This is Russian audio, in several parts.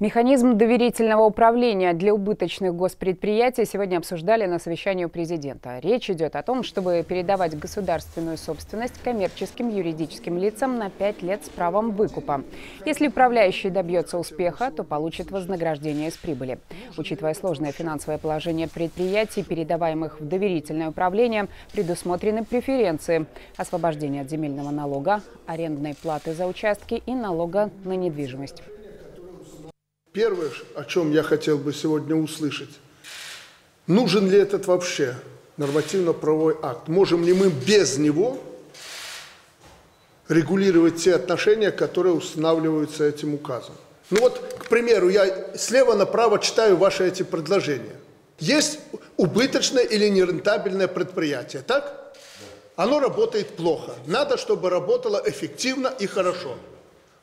Механизм доверительного управления для убыточных госпредприятий сегодня обсуждали на совещании у президента. Речь идет о том, чтобы передавать государственную собственность коммерческим юридическим лицам на 5 лет с правом выкупа. Если управляющий добьется успеха, то получит вознаграждение из прибыли. Учитывая сложное финансовое положение предприятий, передаваемых в доверительное управление, предусмотрены преференции: освобождение от земельного налога, арендной платы за участки и налога на недвижимость. Первое, о чем я хотел бы сегодня услышать, нужен ли этот вообще нормативно-правовой акт? Можем ли мы без него регулировать те отношения, которые устанавливаются этим указом? Ну вот, к примеру, я слева направо читаю ваши эти предложения. Есть убыточное или нерентабельное предприятие, так? Оно работает плохо. Надо, чтобы работало эффективно и хорошо.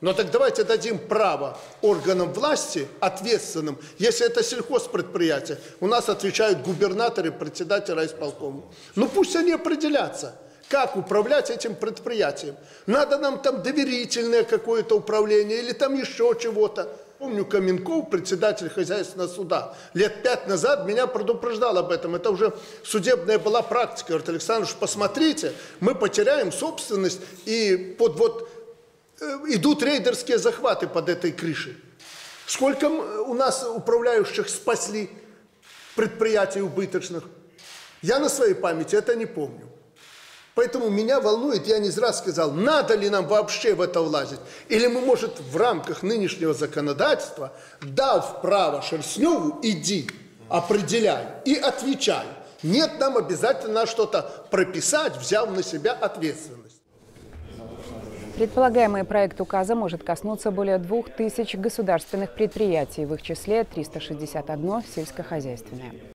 Но так давайте дадим право органам власти, ответственным, если это сельхозпредприятие, у нас отвечают губернаторы, председатель райисполкома. Ну пусть они определятся, как управлять этим предприятием. Надо нам там доверительное какое-то управление или там еще чего-то. Помню, Каменков, председатель хозяйственного суда, лет 5 назад меня предупреждал об этом. Это уже судебная была практика. Говорит: Александр, посмотрите, мы потеряем собственность и идут рейдерские захваты под этой крышей. Сколько у нас управляющих спасли предприятий убыточных? Я на своей памяти это не помню. Поэтому меня волнует, я не раз сказал, надо ли нам вообще в это влазить. Или мы, может, в рамках нынешнего законодательства, дав право Шерстневу, иди, определяй и отвечай. Нет, нам обязательно что-то прописать, взяв на себя ответственность. Предполагаемый проект указа может коснуться более 2000 государственных предприятий, в их числе 361 сельскохозяйственное.